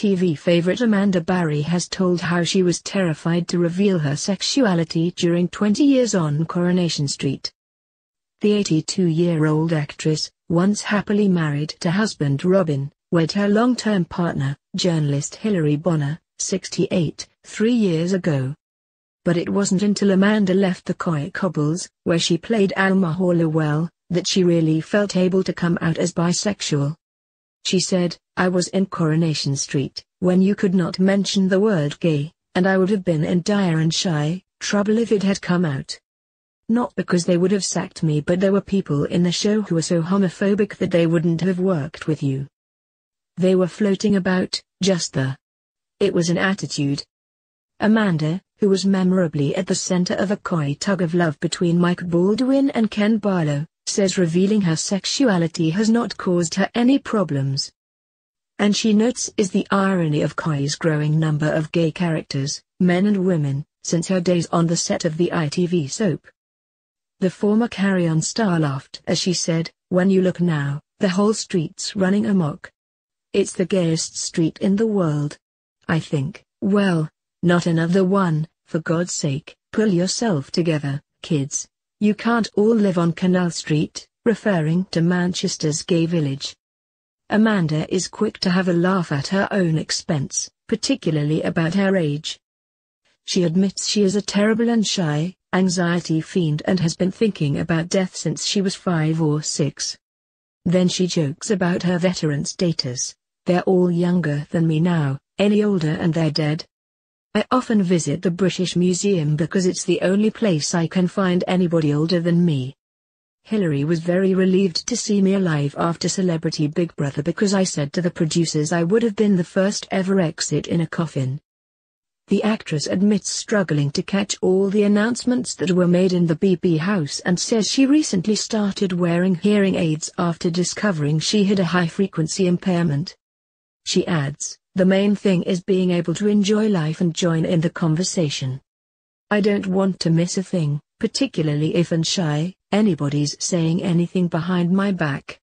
ITV favourite Amanda Barrie has told how she was terrified to reveal her sexuality during 20 years on Coronation Street. The 82-year-old actress, once happily married to husband Robin, wed her long-term partner, journalist Hilary Bonner, 68, 3 years ago. But it wasn't until Amanda left the coy cobbles, where she played Alma Halliwell, that she really felt able to come out as bisexual. She said, "I was in Coronation Street, when you could not mention the word gay, and I would have been in dire and shy trouble if it had come out. Not because they would have sacked me, but there were people in the show who were so homophobic that they wouldn't have worked with you. They were floating about, just there. It was an attitude." Amanda, who was memorably at the center of a coy tug-of-love between Mike Baldwin and Ken Barlow, says revealing her sexuality has not caused her any problems. And she notes is the irony of coy's growing number of gay characters, men and women, since her days on the set of the ITV soap. The former Carry On star laughed as she said, "When you look now, the whole street's running amok. It's the gayest street in the world. I think, well, not another one, for God's sake, pull yourself together, kids. You can't all live on Canal Street," referring to Manchester's gay village. Amanda is quick to have a laugh at her own expense, particularly about her age. She admits she is a terrible and shy, anxiety fiend and has been thinking about death since she was 5 or 6. Then she jokes about her veteran status. "They're all younger than me now, any older and they're dead. I often visit the British Museum because it's the only place I can find anybody older than me. Hilary was very relieved to see me alive after Celebrity Big Brother because I said to the producers I would have been the first ever exit in a coffin." The actress admits struggling to catch all the announcements that were made in the BB house and says she recently started wearing hearing aids after discovering she had a high-frequency impairment. She adds, "The main thing is being able to enjoy life and join in the conversation. I don't want to miss a thing, particularly if I'm shy, anybody's saying anything behind my back."